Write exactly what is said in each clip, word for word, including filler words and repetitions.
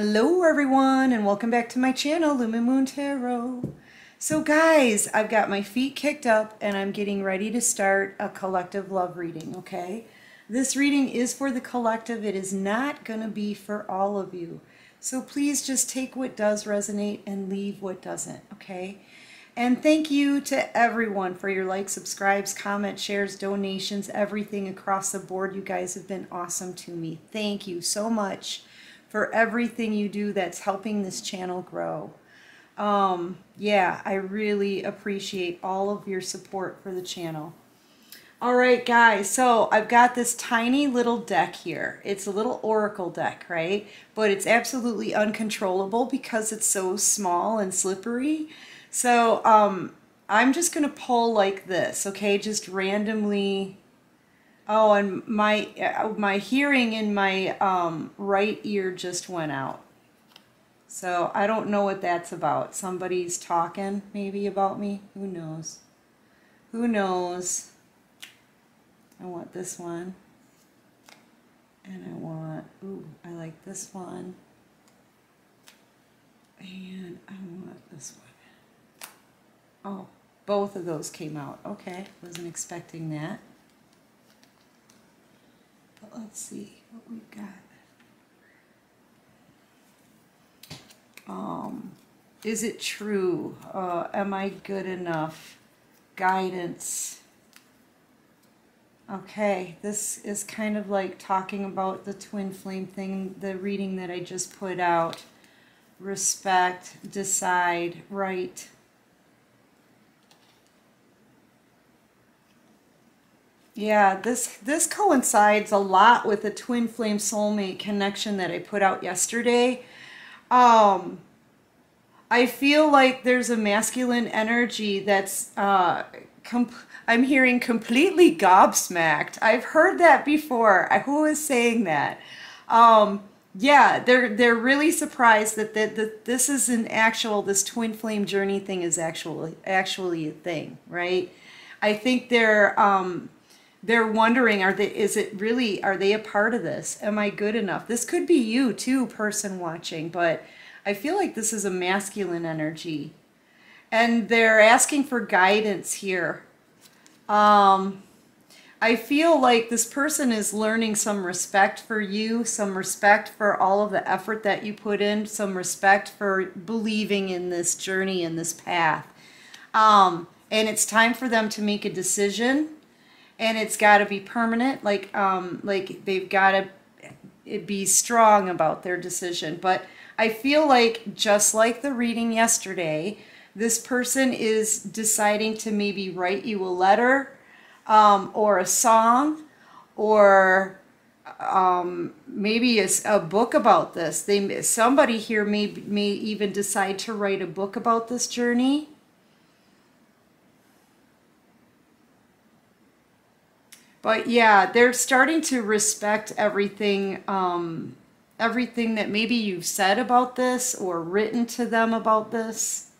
Hello everyone, and welcome back to my channel, Lumen Moon Tarot. So guys, I've got my feet kicked up and I'm getting ready to start a collective love reading, okay? This reading is for the collective. It is not going to be for all of you. So please just take what does resonate and leave what doesn't, okay? And thank you to everyone for your likes, subscribes, comments, shares, donations, everything across the board. You guys have been awesome to me. Thank you so much for everything you do that's helping this channel grow. Um, yeah, I really appreciate all of your support for the channel. All right, guys, so I've got this tiny little deck here. It's a little oracle deck, right? But it's absolutely uncontrollable because it's so small and slippery. So um, I'm just gonna pull like this, okay? Just randomly. Oh, and my my hearing in my um, right ear just went out. So I don't know what that's about. Somebody's talking maybe about me. Who knows? Who knows? I want this one. And I want, ooh, I like this one. And I want this one. Oh, both of those came out. Okay, wasn't expecting that. Let's see what we've got. Um, is it true? Uh, am I good enough? Guidance. Okay, this is kind of like talking about the twin flame thing, the reading that I just put out. Respect, decide, right. Yeah, this, this coincides a lot with the twin flame soulmate connection that I put out yesterday. Um, I feel like there's a masculine energy that's, uh, comp I'm hearing completely gobsmacked. I've heard that before. I, who is saying that? Um, yeah, they're, they're really surprised that, that, that this is an actual, this twin flame journey thing is actually, actually a thing, right? I think they're... Um, They're wondering, are they, is it really, are they a part of this? Am I good enough? This could be you too, person watching, but I feel like this is a masculine energy. And they're asking for guidance here. Um, I feel like this person is learning some respect for you, some respect for all of the effort that you put in, some respect for believing in this journey, in this path. Um, and it's time for them to make a decision. And it's got to be permanent, like um, like they've got to be strong about their decision. But I feel like, just like the reading yesterday, this person is deciding to maybe write you a letter um, or a song or um, maybe a, a book about this. They, somebody here may, may even decide to write a book about this journey. But yeah, they're starting to respect everything, um, everything that maybe you've said about this or written to them about this.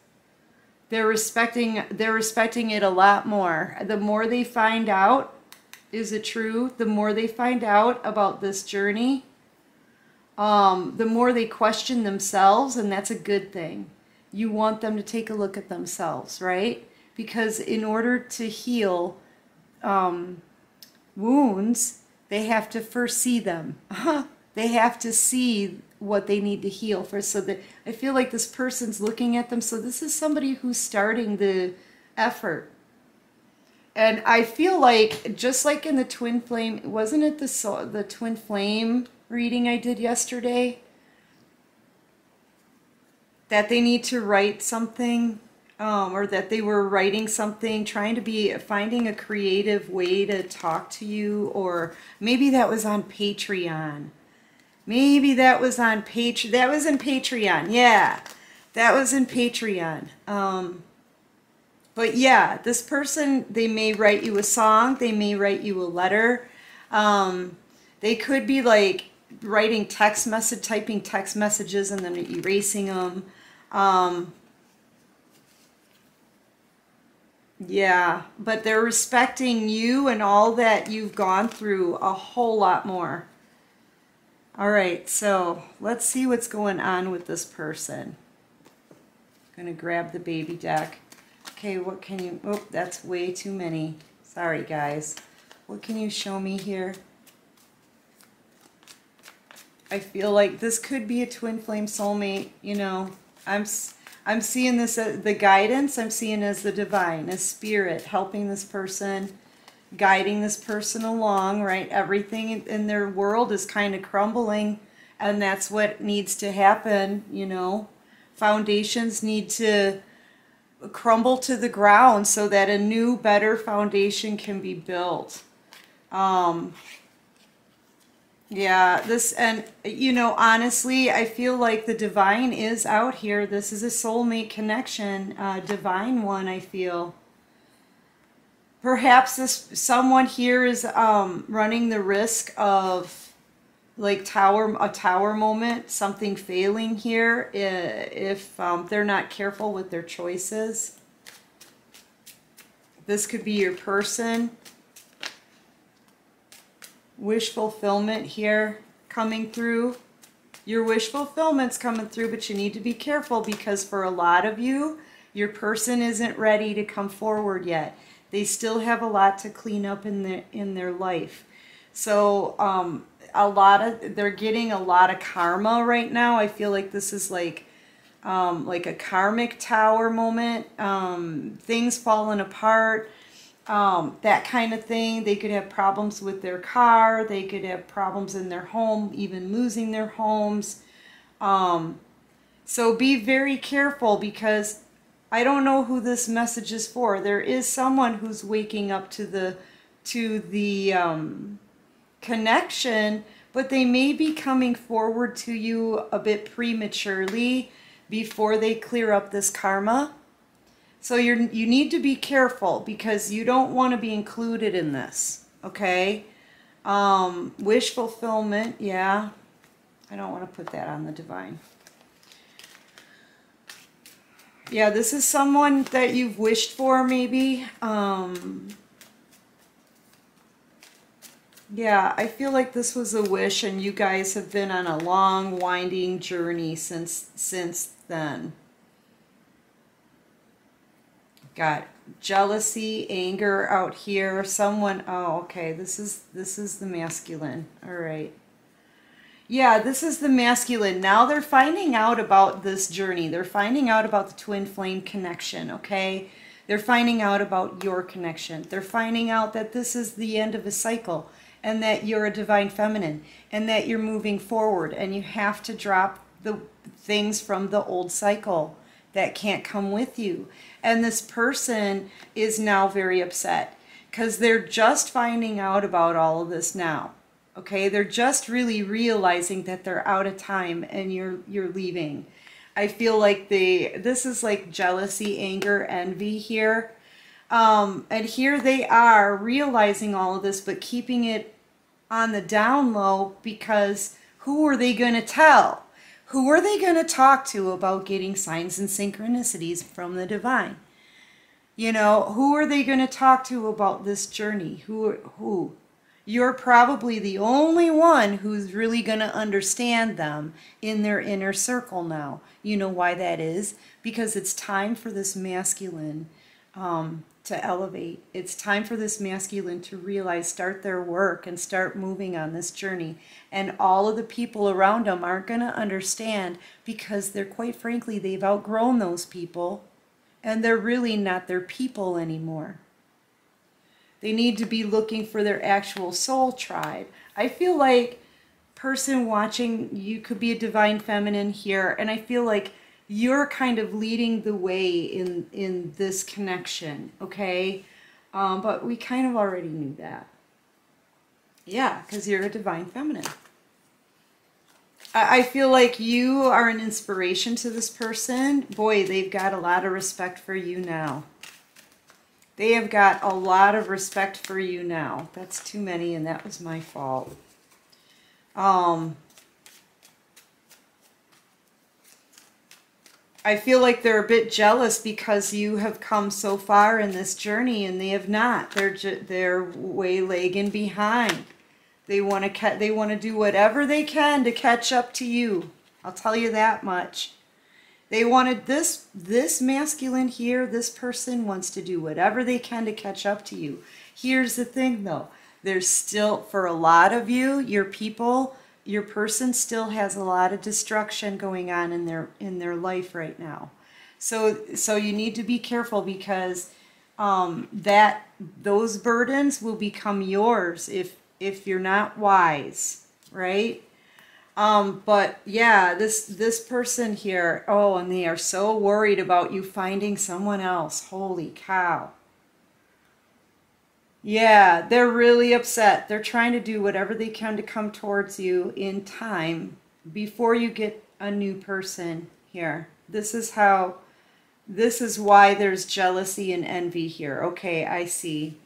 They're respecting, they're respecting it a lot more. The more they find out, is it true? The more they find out about this journey, um, the more they question themselves, and that's a good thing. You want them to take a look at themselves, right? Because in order to heal, um, wounds, they have to first see them. They have to see what they need to heal first. So that I feel like this person's looking at them. So this is somebody who's starting the effort. And I feel like, just like in the twin flame, wasn't it the the twin flame reading I did yesterday? That they need to write something. Um, or that they were writing something, trying to be, finding a creative way to talk to you, or maybe that was on Patreon. Maybe that was on Patreon. That was in Patreon, yeah. That was in Patreon. Um, but yeah, this person, they may write you a song, they may write you a letter. Um, they could be like writing text message, typing text messages and then erasing them. Um... Yeah, but they're respecting you and all that you've gone through a whole lot more. All right, so let's see what's going on with this person. I'm going to grab the baby deck. Okay, what can you... Oh, that's way too many. Sorry, guys. What can you show me here? I feel like this could be a twin flame soulmate. You know, I'm I'm seeing this as the guidance. I'm seeing as the divine, as spirit, helping this person, guiding this person along, right? Everything in their world is kind of crumbling, and that's what needs to happen, you know. Foundations need to crumble to the ground so that a new, better foundation can be built. Um... Yeah, this, and you know, honestly, I feel like the divine is out here. This is a soulmate connection, uh, divine one, I feel. Perhaps this someone here is um, running the risk of like tower a tower moment, something failing here if um, they're not careful with their choices. This could be your person. Wish fulfillment here coming through. Your wish fulfillment's coming through, but you need to be careful because for a lot of you, your person isn't ready to come forward yet. They still have a lot to clean up in their in their life. So um, a lot of they're getting a lot of karma right now. I feel like this is like um, like a karmic tower moment. Um, things falling apart. Um, that kind of thing. They could have problems with their car. They could have problems in their home, even losing their homes. Um, so be very careful because I don't know who this message is for. There is someone who's waking up to the, to the um, connection, but they may be coming forward to you a bit prematurely before they clear up this karma. So you're, you need to be careful because you don't want to be included in this, okay? Um, wish fulfillment, yeah. I don't want to put that on the divine. Yeah, this is someone that you've wished for maybe. Um, yeah, I feel like this was a wish and you guys have been on a long, winding journey since, since then. Got jealousy, anger out here. Someone, oh, okay, this is this is the masculine. All right. Yeah, this is the masculine. Now they're finding out about this journey. They're finding out about the twin flame connection, okay? They're finding out about your connection. They're finding out that this is the end of a cycle and that you're a divine feminine and that you're moving forward and you have to drop the things from the old cycle that can't come with you. And this person is now very upset because they're just finding out about all of this now. Okay, they're just really realizing that they're out of time and you're you're leaving. I feel like they this is like jealousy, anger, envy here. Um, and here they are realizing all of this but keeping it on the down low because who are they going to tell? Who are they going to talk to about getting signs and synchronicities from the divine? You know, who are they going to talk to about this journey? Who? Who? You're probably the only one who's really going to understand them in their inner circle now. You know why that is? Because it's time for this masculine um, to elevate. It's time for this masculine to realize, start their work and start moving on this journey. And all of the people around them aren't going to understand because they're, quite frankly, they've outgrown those people and they're really not their people anymore. They need to be looking for their actual soul tribe. I feel like person watching, you could be a divine feminine here, and I feel like you're kind of leading the way in in this connection, okay? Um, but we kind of already knew that. Yeah, because you're a divine feminine. I, I feel like you are an inspiration to this person. Boy, they've got a lot of respect for you now. They have got a lot of respect for you now. That's too many, and that was my fault. Um... I feel like they're a bit jealous because you have come so far in this journey and they have not. They're, they're way lagging behind. They want to ca- they want to do whatever they can to catch up to you. I'll tell you that much. They wanted this, this masculine here, this person wants to do whatever they can to catch up to you. Here's the thing though. There's still, for a lot of you, your people, your person still has a lot of destruction going on in their in their life right now. So so you need to be careful, because um, that those burdens will become yours if if you're not wise, right? Um, but yeah, this, this person here, oh, and they are so worried about you finding someone else. Holy cow. Yeah, they're really upset. They're trying to do whatever they can to come towards you in time before you get a new person here. This is how, this is why there's jealousy and envy here. Okay, I see.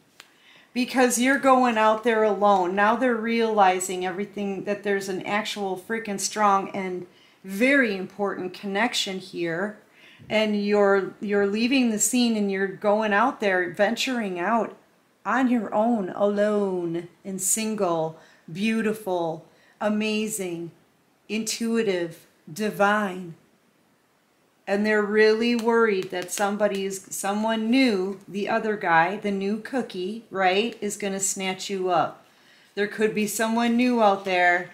Because you're going out there alone. Now they're realizing everything, that there's an actual freaking strong and very important connection here. And you're you're leaving the scene and you're going out there, venturing out on your own, alone and single, beautiful, amazing, intuitive, divine. And they're really worried that somebody is, someone new, the other guy, the new cookie, right, is going to snatch you up. There could be someone new out there.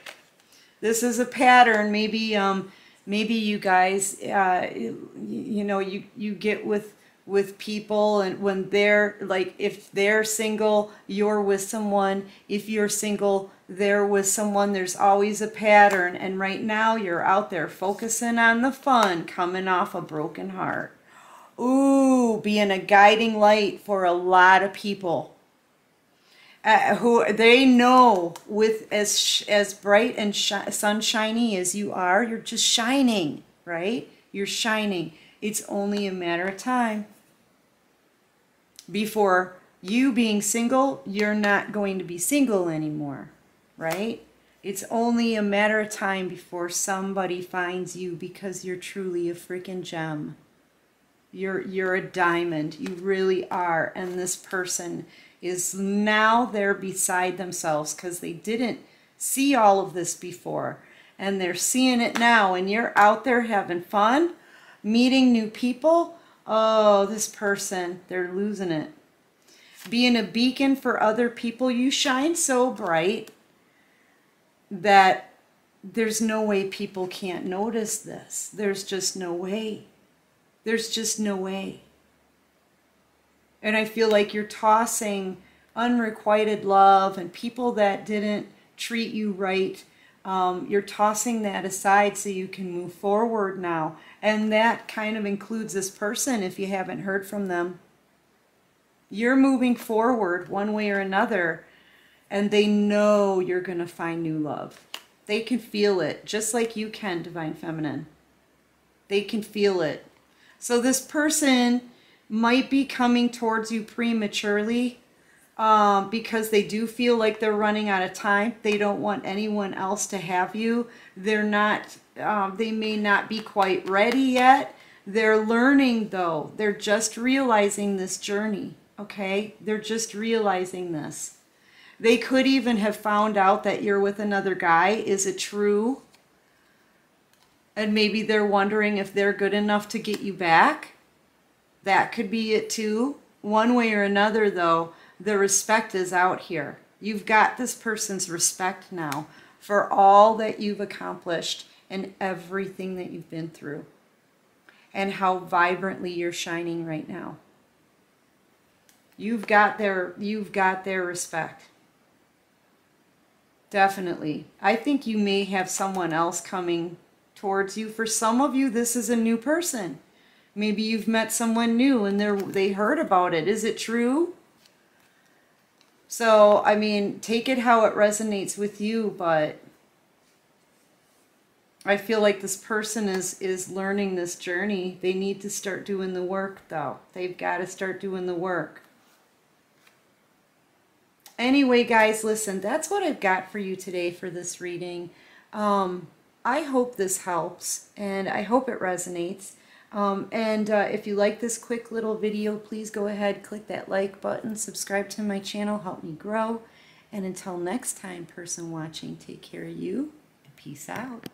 This is a pattern. Maybe, um, maybe you guys, uh, you know, you you get with with people, and when they're like, if they're single, you're with someone. If you're single, they're with someone. There's always a pattern, and right now you're out there focusing on the fun, coming off a broken heart. Ooh, being a guiding light for a lot of people uh, who they know, with as sh as bright and sh sunshiny as you are, you're just shining, right? You're shining. It's only a matter of time before you being single, you're not going to be single anymore, right? It's only a matter of time before somebody finds you, because you're truly a freaking gem. You're, you're a diamond. You really are. And this person is now there beside themselves, because they didn't see all of this before. And they're seeing it now, and you're out there having fun, meeting new people. Oh, this person, they're losing it. Being a beacon for other people. You shine so bright that there's no way people can't notice this. There's just no way. There's just no way. And I feel like you're tossing unrequited love and people that didn't treat you right. Um, you're tossing that aside so you can move forward now. And that kind of includes this person, if you haven't heard from them. You're moving forward one way or another, and they know you're going to find new love. They can feel it, just like you can, Divine Feminine. They can feel it. So this person might be coming towards you prematurely, Um, because they do feel like they're running out of time. They don't want anyone else to have you. They're not, um, they may not be quite ready yet. They're learning though. They're just realizing this journey, okay? They're just realizing this. They could even have found out that you're with another guy. Is it true? And maybe they're wondering if they're good enough to get you back. That could be it too. One way or another though, the respect is out here. You've got this person's respect now for all that you've accomplished and everything that you've been through, and how vibrantly you're shining right now. You've got their, you've got their respect. Definitely. I think you may have someone else coming towards you. For some of you, this is a new person. Maybe you've met someone new and they're, they heard about it. Is it true? So, I mean, take it how it resonates with you, but I feel like this person is, is learning this journey. They need to start doing the work, though. They've got to start doing the work. Anyway, guys, listen, that's what I've got for you today for this reading. Um, I hope this helps, and I hope it resonates. Um, and uh, if you like this quick little video, please go ahead, click that like button, subscribe to my channel, help me grow, And until next time, person watching, take care of you and peace out.